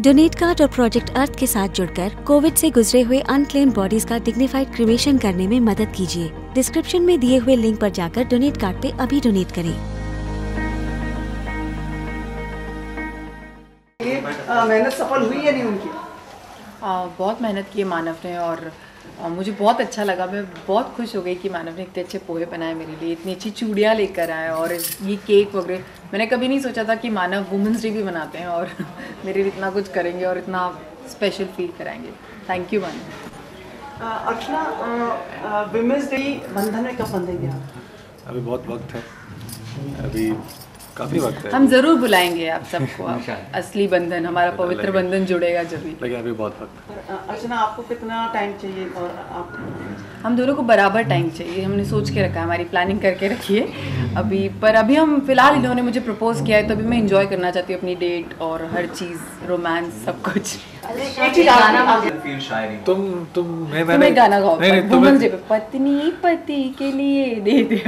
Donate card और project earth के साथ जुड़कर कोविड से गुजरे हुए अनक्लेम्ड बॉडीज का डिग्निफाइड क्रिमेशन करने में मदद कीजिए। डिस्क्रिप्शन में दिए हुए लिंक पर जाकर डोनेट कार्ड पे अभी डोनेट करें। मेहनत सफल हुई है नहीं उनकी? बहुत मेहनत की है मानव ने और मुझे बहुत अच्छा लगा। मैं बहुत खुश हो गई कि मानव ने इतने अच्छे पोहे बनाए मेरे लिए, इतनी अच्छी चूड़ियाँ लेकर आए और ये केक वगैरह। मैंने कभी नहीं सोचा था कि मानव वुमेंस डे भी मनाते हैं और मेरे लिए इतना कुछ करेंगे और इतना स्पेशल फील कराएंगे। Thank you Manav. Archana, women's day बंधन में कब बंधेंगे आप? अभी बहुत वक्त है, अभी काफी वक्त है। हम जरूर बुलाएंगे आप सबको। असली बंधन, हमारा पवित्र बंधन जुड़ेगा जब भी। लेकिन अभी बहुत वक्त है। अर्चना, आपको कितना टाइम चाहिए? और आप? हम दोनों को बराबर टाइम चाहिए। हमने सोच के रखा है, हमारी प्लानिंग करके रखी है अभी। पर अभी हम फिलहाल, इन्होंने मुझे प्रपोज किया है तो अभी मैं इंजॉय करना चाहती हूँ अपनी डेट और हर चीज़, रोमांस, सब कुछ। तुम्हें गाना गाओ। पत्नी पति के लिए दे दे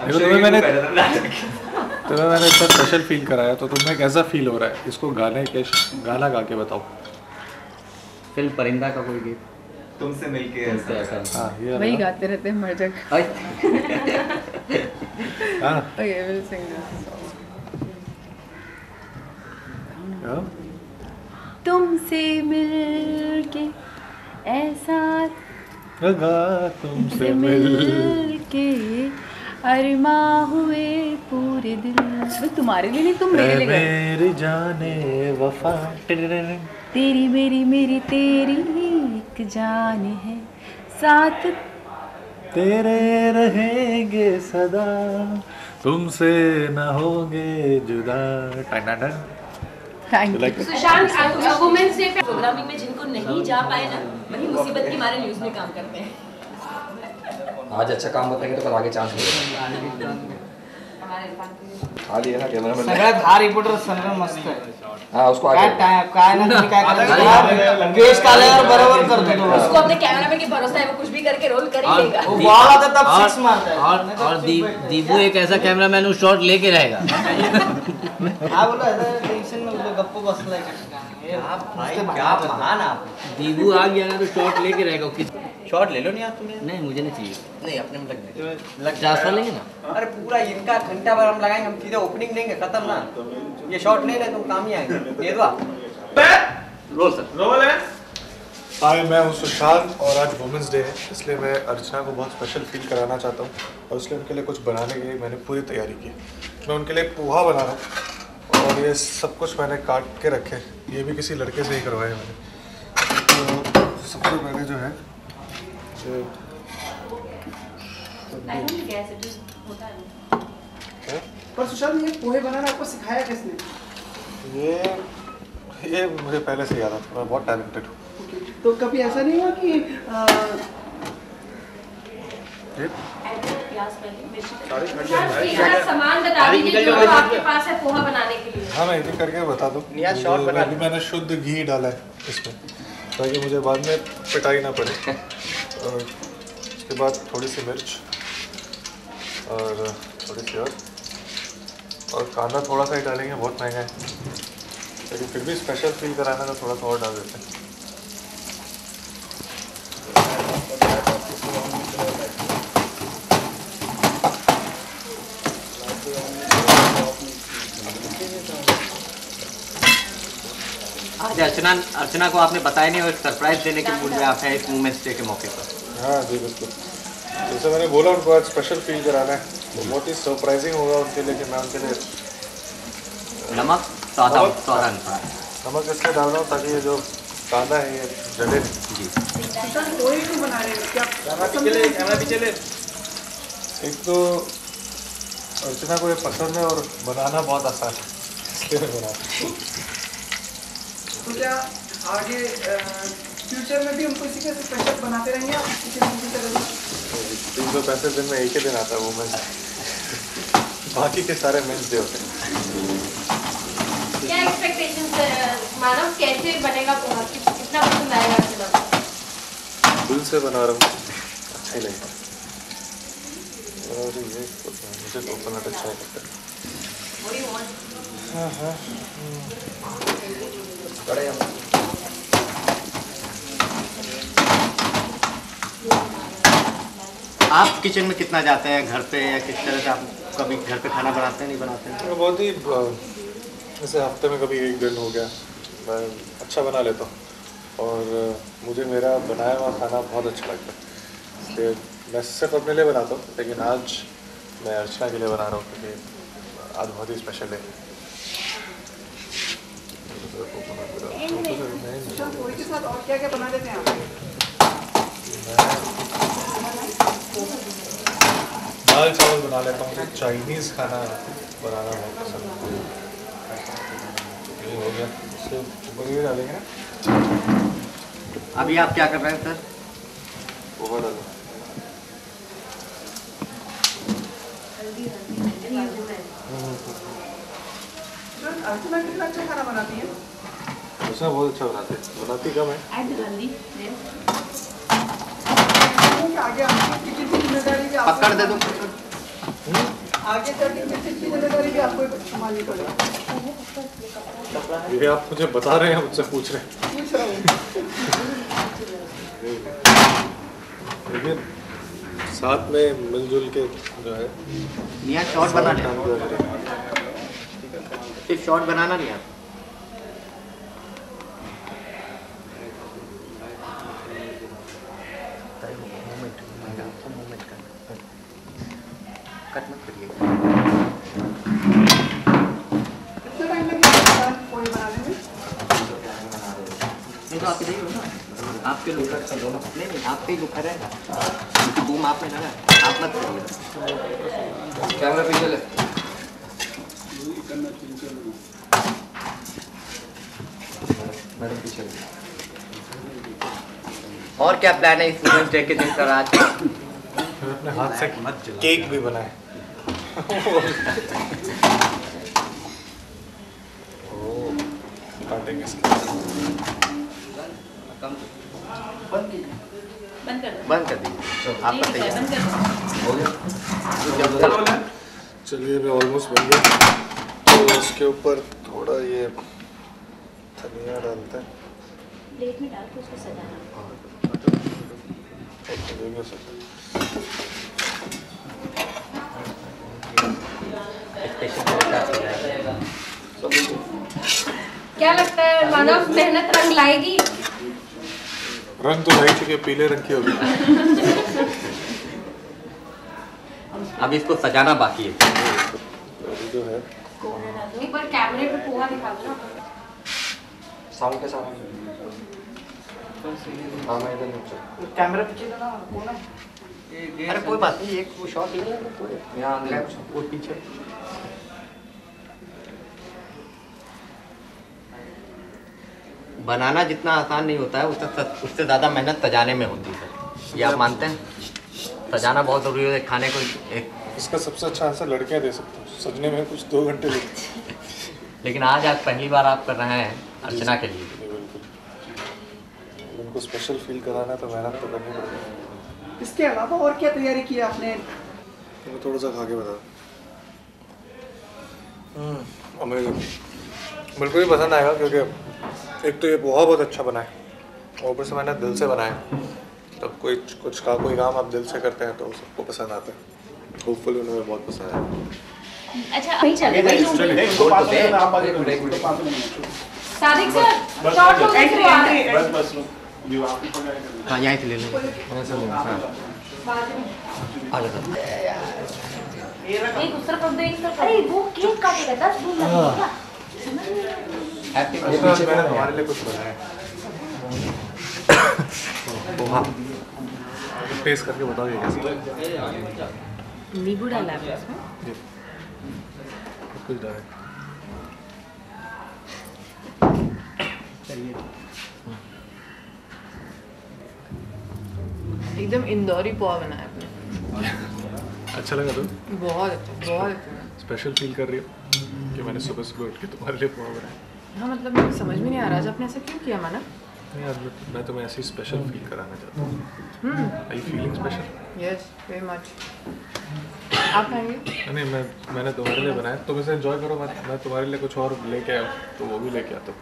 तुम्हें मैंने इतना स्पेशल फील कराया तो तुम्हें कैसा फील हो रहा है? इसको गाना गा के बताओ। फिल्म परिंदा का कोई गीत, तुमसे मिलके ऐसा। वही गाते रहते हैं मर जग। तुमसे मिलके ऐसा तुमसे मिलके अरमा हुए पूरे दिल। तुम्हारे लिए नहीं, तुम मेरे लिए। मेरी जाने वफा तेरी, मेरी मेरी तेरी एक जान है, साथ तेरे रहेंगे सदा, तुमसे न होंगे जुदा। सुशांत, वुमेन्स डे पे प्रोग्रामिंग में जिनको नहीं जा पाए ना, वही मुसीबत की मारे न्यूज़ में काम करते हैं। आज अच्छा काम बताएंगे तो कल आगे चांस मिलेगा। हां, लिया ना कैमरा में सगळा धार रिपोर्टर सगळा मस्त है। हां, उसको आगे काय ना काय केस काले और बराबर कर दो। उसको अपने कैमरामैन के भरोसा है, वो कुछ भी करके रोल कर ही लेगा। वो बॉल आता तब सिक्स मारता है। और दीपू एक ऐसा कैमरामैन, वो शॉट लेके रहेगा। हां, बोलो ऐसा टेंशन में बोलो गप्पू बसला है। आप भाई क्या महान आप। दीपू आ गया ना तो शॉट लेके रहेगा। शॉट ले लो। नहीं यार तुम्हें? नहीं, मुझे नहीं चाहिए। नहीं, अपने में लग जाता लेंगे ना। अरे पूरा इनका घंटा भर हम लगाएंगे, हम सीधा ओपनिंग देंगे, खत्म ना। ये शॉट ले ले, तुम काम ही आएंगे। दे दो आप। रोल सर, रोल है। हाय, मैं हूँ सुशांत और आज वुमेंस डे है, इसलिए मैं अर्चना को बहुत स्पेशल फील कराना चाहता हूँ और इसलिए उनके लिए कुछ बनाने के लिए मैंने पूरी तैयारी की। मैं उनके लिए पोहा बना रहा हूँ और ये सब कुछ मैंने काट के रखे। ये भी किसी लड़के से ही करवाए मैंने। तो सबसे पहले जो है पर सुशांत, ये पोहे बनाना आपको सिखाया किसने? ये मुझे पहले से याद था। मैं बहुत टैलेंटेड हूँ। तो कभी ऐसा नहीं हुआ कि सामान बता दीजिए जो आपके पास है पोहा बनाने के लिए। हाँ, मैं इधर करके बता दूँ। मैंने शुद्ध घी डाला है इसमें ताकि मुझे बाद में पिटाई ना पड़े। और उसके बाद थोड़ी सी मिर्च और थोड़ी सी और कांदा थोड़ा सा ही डालेंगे, बहुत महंगा है लेकिन फिर भी स्पेशल फील कराना तो थोड़ा सा और डाल देते हैं। आज अर्चना को आपने बताया नहीं और सरप्राइज देने के मूड में आप हैं इस वुमेंस डे के मौके पर। हाँ जी, बिल्कुल। जैसे मैंने बोला, उनको आज स्पेशल फील कराना है तो बहुत ही सरप्राइजिंग होगा उनके लिए कि मैं उनके लिए नमक सादा नमक इसलिए डाल रहा हूँ ताकि ये जो कांदा है ये जले। जी, एक तो अर्चना को ये पसंद है और बनाना बहुत आसान है, इसलिए बना। तो क्या आगे फ्यूचर में भी उनको इसी के स्पेशल बनाते रहेंगे आप? किसी 365 दिन में एक ही दिन आता है वुमेंस, बाकी के सारे मेंस डे होते हैं। क्या एक्सपेक्टेशंस मानव, कैसे बनेगा पोहा, कितना पसंद आएगा? चला दिल से बना रहा हूँ, अच्छा ही लगेगा। और ये मुझे कोकोनट अच्छा लगता है। हाँ। खड़े हम। आप किचन में कितना जाते हैं घर पे, या किस तरह से आप कभी घर पे खाना बनाते हैं, नहीं बनाते हैं? बहुत ही जैसे हफ्ते में कभी एक दिन हो गया, मैं अच्छा बना लेता हूँ और मुझे मेरा बनाया हुआ खाना बहुत अच्छा लगता है, इसलिए मैं सिर्फ अपने लिए बनाता हूँ। लेकिन आज मैं अर्चना के लिए बना रहा हूँ क्योंकि आज बहुत ही स्पेशल है। दाल चावल बना लेता हूँ, चाइनीज़ खाना बनाना बहुत पसंद है। हो गया, उससे ऊपर भी डालेंगे ना। अभी आप क्या कर रहे हैं सर? ऊपर डालो। अर्चना कितना अच्छा खाना बनाती है? अर्चना बहुत अच्छा बनाती है, बनाती कम है। पकड़ दे दो, आगे जाके कितनी जिम्मेदारी भी आपको संभालनी पड़ेगी। ये आप मुझे बता रहे हैं, मुझसे पूछ रहे हैं? पूछ रहा हूँ। लेकिन साथ में मिलजुल के जो है यहाँ शॉट बना लेना, सिर्फ शॉट बनाना नहीं आप। मूवमेंट करना, कट मत करिए। कितना टाइम लगेगा पूरी बनाने में? नहीं तो आप इधर ही हो ना, आपके लोग नहीं, आपके ही बुखार है ना, बूम आपने लगा, आप मत करिए। कैमरा पीछे ले मैडम, पीछे। और क्या प्लान है स्टूडेंट्स डे के दिन सर? आज अपने हाथ से मत जला, केक भी बनाए। बंद कर दीजिए, आप तैयार हो गया? चलिए, मैं ऑलमोस्ट बन गया। तो इसके ऊपर थोड़ा ये धनिया डालते हैं, प्लेट में डाल के उसको सजाना। क्या लगता है मानव मेहनत रंग लाएगी? रंग तो लाई चुकी है, पीले रंग की होगी। अब इसको सजाना बाकी है जो है। एक बार कैमरे पे पोहा दिखा दो ना, साउंड के साथ। हां, मैं इधर नीचे कैमरा पीछे ना कोना है। अरे कोई बात नहीं, एक वो शॉट ले लेंगे पूरे यहां अंदर, वो पीछे। बनाना जितना आसान नहीं होता है, उससे ज़्यादा मेहनत सजाने में होती है, ये आप मानते हैं? सजाना बहुत जरूरी है खाने को। एक इसका सबसे अच्छा आंसर लड़कियां दे सकते हैं, सजने में कुछ 2 घंटे लगते। लेकिन आज आप पहली बार आप कर रहे हैं अर्चना के लिए, बिल्कुल उनको स्पेशल फील कराना तो मेहनत तो करनी पड़ेगी। इसके अलावा और क्या तैयारी की आपने? तो थोड़ा सा खा के बता। अमेजिंग, बिल्कुल ही पसंद आएगा क्योंकि एक तो ये पोहा बहुत अच्छा बनाए और ऊपर से मैंने दिल से बनाया। तब कुछ का कोई काम आप दिल से करते हैं तो सबको पसंद आता है। होपफुली उन्हें बहुत पसंद आया। अच्छा, वही चल रहा है। सादिक सर, शॉट लो, बस लो। हां, यहीं से ले लो। आ जाओ। एक दूसरा कप दे, इसका। अरे वो केक काटेगा, 10 दिन लगेगा। Happy birthday. मैंने हमारे लिए कुछ बनाया है। पोहा टेस्ट करके बताओ ये कैसा। नींबू डाला है इसमें, कुछ डाला है। एकदम इंदौरी पोहा बनाया आपने। अच्छा लगा तुम्हें? बहुत अच्छा। स्पेशल फील कर रही हो कि मैंने सुबह उठ के तुम्हारे लिए पोहा बनाया? हाँ, मतलब मुझे समझ में नहीं आ रहा था आपने ऐसा क्यों किया माना। मैं तुम्हें ऐसे स्पेशल फील कराना चाहता हूँ। Are you feeling special? Yes, very much. आप खाएंगे? नहीं, मैंने तुम्हारे लिए बनाया, तुम इसे एंजॉय करो। मैं तुम्हारे लिए कुछ और लेके आया हूँ, तो वो भी लेके आता हूँ।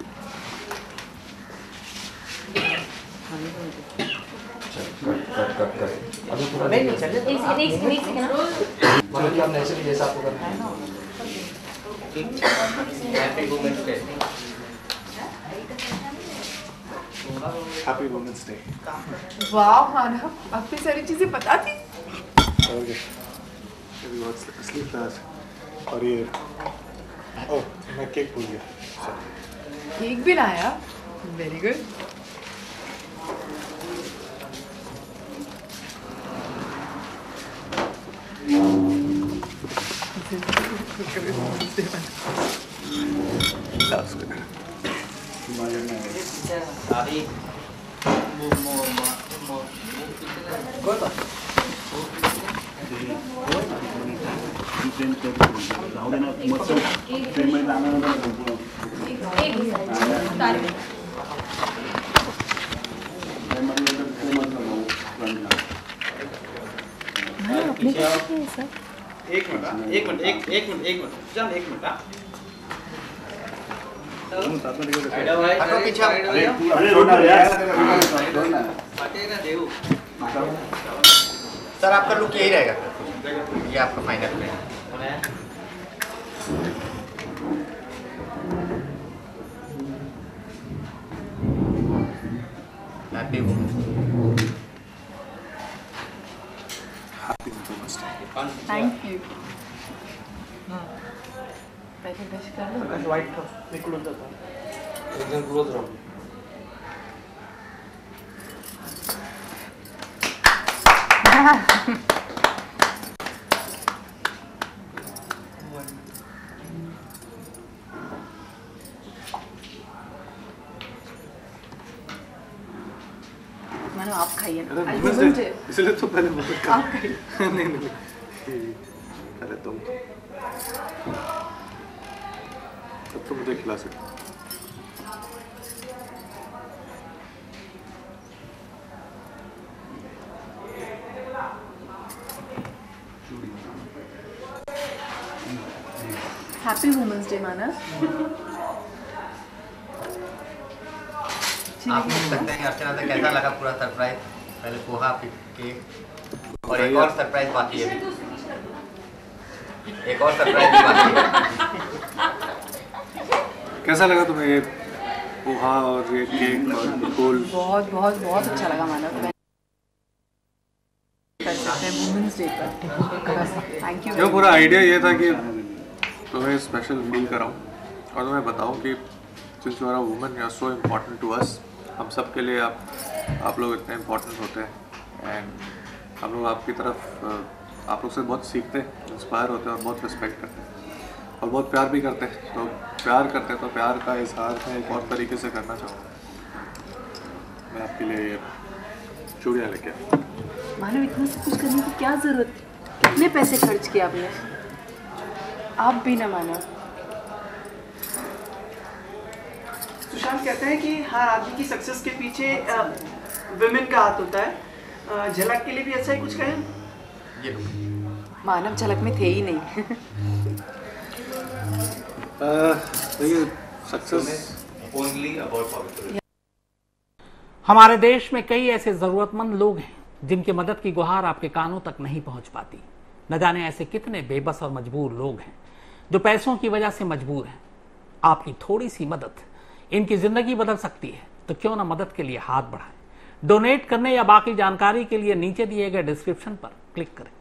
Happy women's day. वाह माना आप ये सारी चीजें पता थी। और ये मैं केक भूल गया। केक भी लाया। Very good. सर आपका लुक यही रहेगा, ये आपका फाइनल रहेगा। Happy women's day. Thank you. पहले ब्रश कर लो। ब्रश वाइट था, निकल जाता है। एकदम ग्रोथ रहो। आप खाइए ना, इसलिए तो पहले आप खाइए। नहीं नहीं पहले तो मुझे खिला सकते। हैप्पी वुमेन्स डे माना आप देख सकते हैं अर्चना से कैसा लगा पूरा सरप्राइज। पहले पोहा फिर केक और एक और सरप्राइज बाकी है। एक और सरप्राइज बाकी है। कैसा लगा तुम्हें ये पोहा और ये केक और गोल? बहुत बहुत बहुत अच्छा लगा मानव। वुमेन्स डे पर थैंक यू। पूरा आइडिया ये था कि तुम्हें स्पेशल फील कराऊँ और तुम्हें बताऊँ कि since you are a woman you are so important to us. हम सब के लिए आप लोग इतने इम्पोर्टेंट होते हैं एंड हम लोग आपकी तरफ आप लोग से बहुत सीखते हैं, इंस्पायर होते हैं और बहुत रिस्पेक्ट करते हैं और बहुत प्यार भी करते हैं। तो प्यार करते हैं तो प्यार का इजहार मैं एक और तरीके से करना चाहूँगा। मैं आपके लिए ये चूड़ियाँ लेके आया। मानो इतना सब कुछ करने की क्या ज़रूरत? कितने पैसे खर्च किए आपने? आप भी ना मानो। सुशांत कहते हैं कि हर आदमी की सक्सेस के पीछे विमेन का हाथ होता है। झलक के लिए भी ऐसा ही कुछ कहें? ये मानव झलक में थे ही नहीं। देखिए सक्सेस हमारे देश में कई ऐसे जरूरतमंद लोग हैं जिनकी मदद की गुहार आपके कानों तक नहीं पहुंच पाती। न जाने ऐसे कितने बेबस और मजबूर लोग हैं जो पैसों की वजह से मजबूर हैं। आपकी थोड़ी सी मदद इनकी जिंदगी बदल सकती है, तो क्यों ना मदद के लिए हाथ बढ़ाएं। डोनेट करने या बाकी जानकारी के लिए नीचे दिए गए डिस्क्रिप्शन पर क्लिक करें।